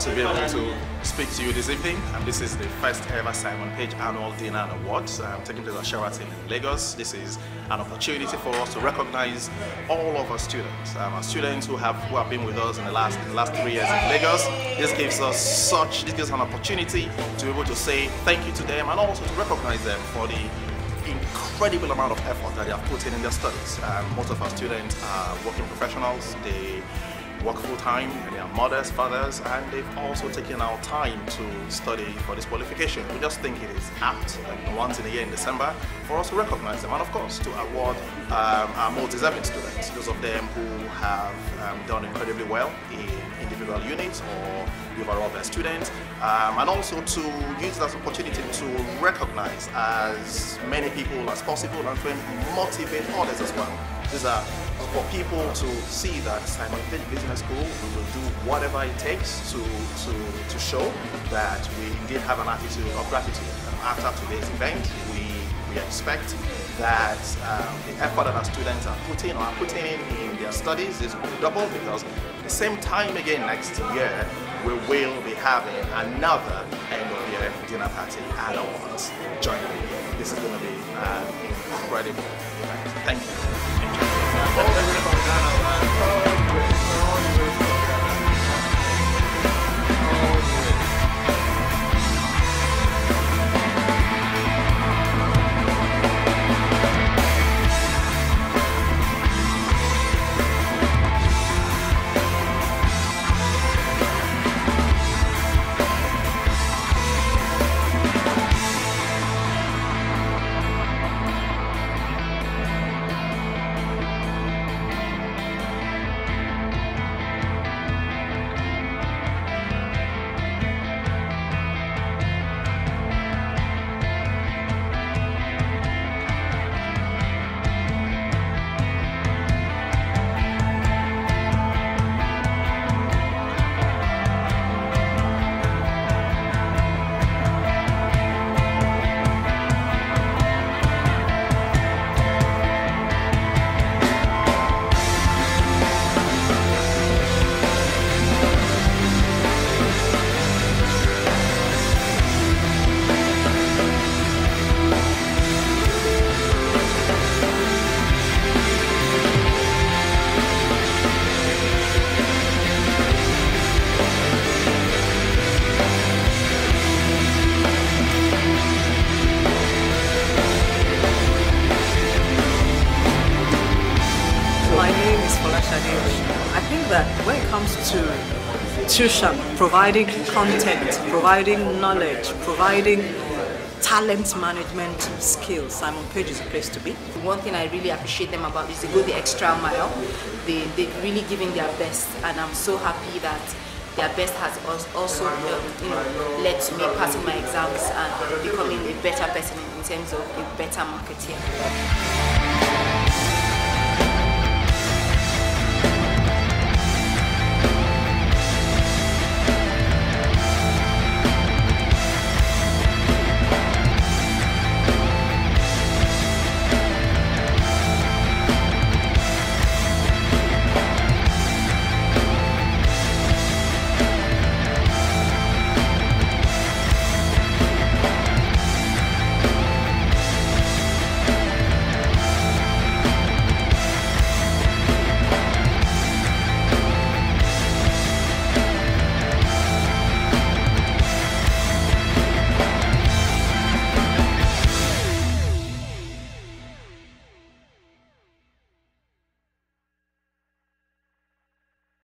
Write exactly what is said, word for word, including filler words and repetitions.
To be able to speak to you this evening. And this is the first ever Simon Page Annual Dinner and Awards um, taking place at Sheraton in Lagos. This is an opportunity for us to recognize all of our students, um, our students who have who have been with us in the last in the last three years in Lagos. This gives us such this gives us an opportunity to be able to say thank you to them and also to recognize them for the incredible amount of effort that they have put in in their studies. Um, most of our students are working professionals. They work full-time, they are mothers, fathers, and they've also taken out time to study for this qualification. We just think it is apt, like once in a year in December, for us to recognize them and of course to award um, our more deserving students, those of them who have um, done incredibly well in individual units or overall best students, um, and also to use that opportunity to recognize as many people as possible and to motivate others as well. These are for people to see that Simon Page Business School, we will do whatever it takes to, to, to show that we did have an attitude of gratitude. And after today's event, we, we expect that um, the effort that our students are putting or are putting in, in their studies is going to double, because the same time again next year, we will be having another end-of-year dinner party and awards. Join me. This is going to be an incredible event. Thank you. I think that when it comes to tuition, providing content, providing knowledge, providing talent management skills, Simon Page is a place to be. One thing I really appreciate them about is they go the extra mile. They, they're really giving their best, and I'm so happy that their best has also um, you know, led to me passing my exams and becoming a better person in terms of a better marketer.